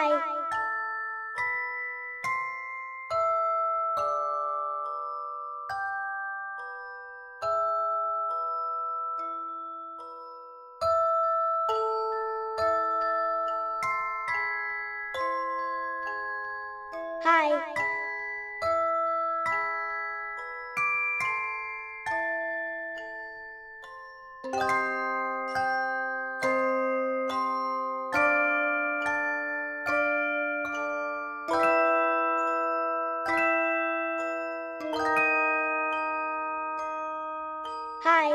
Bye. Hi.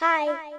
Hi. Hi. Hi. Hi.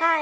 Hi.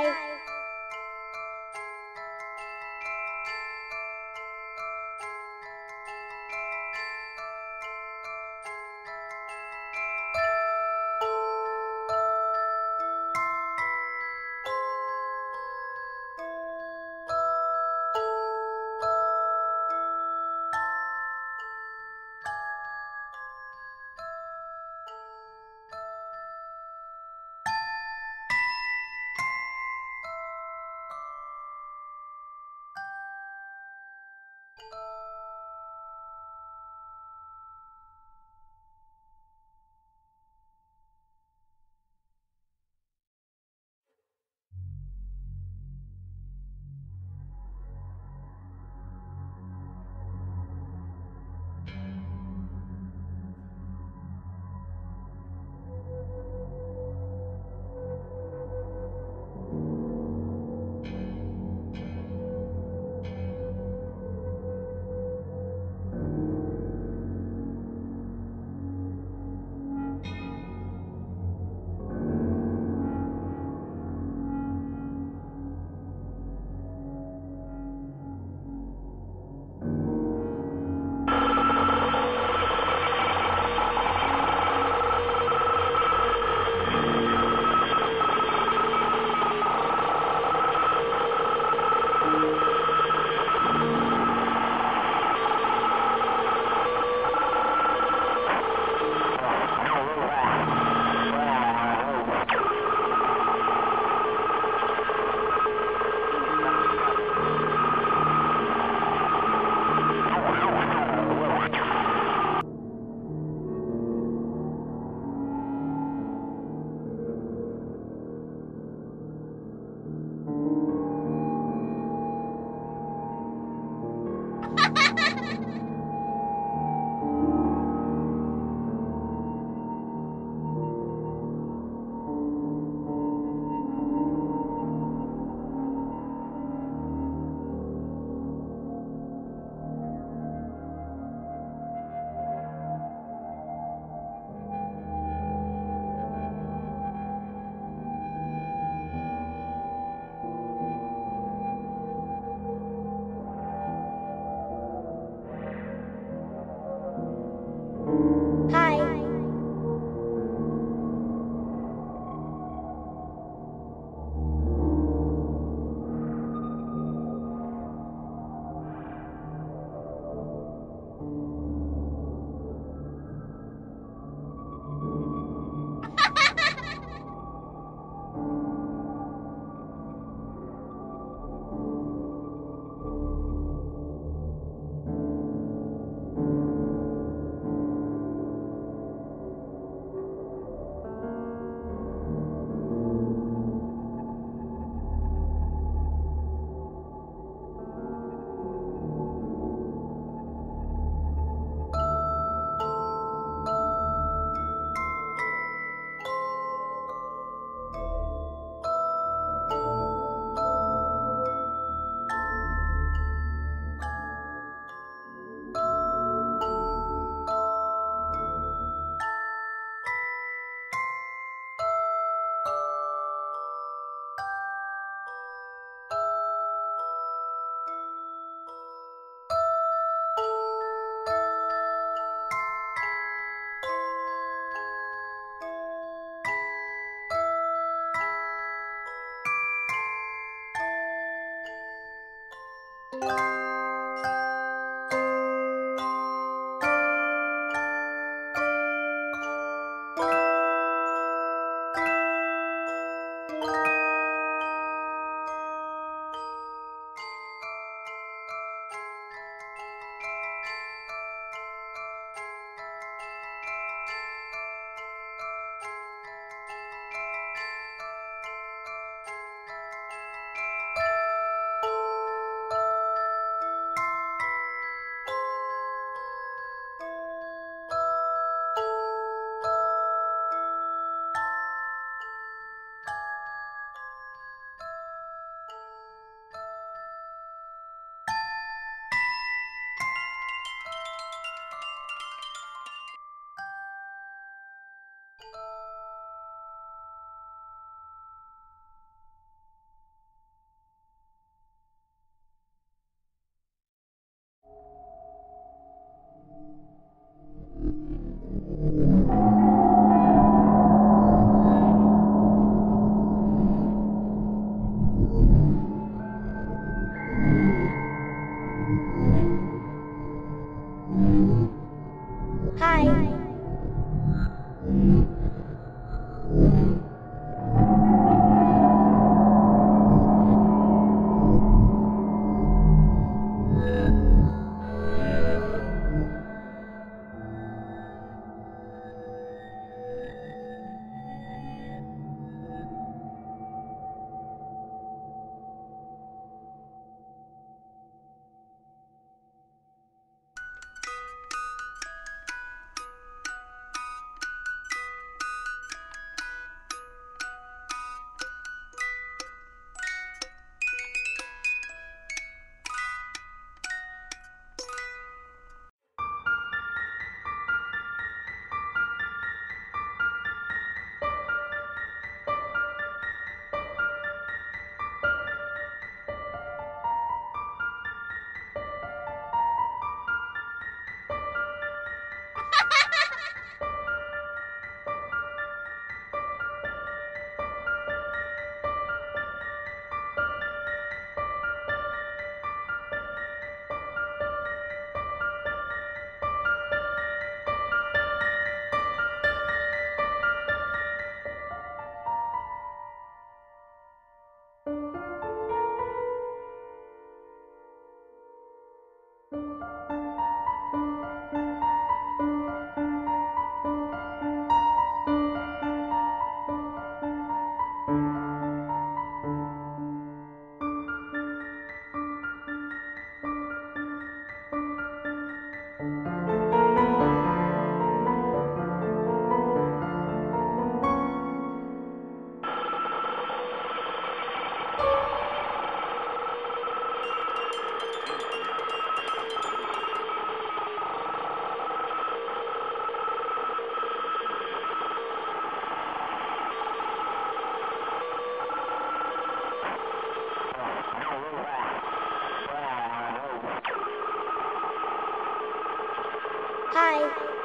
Hi.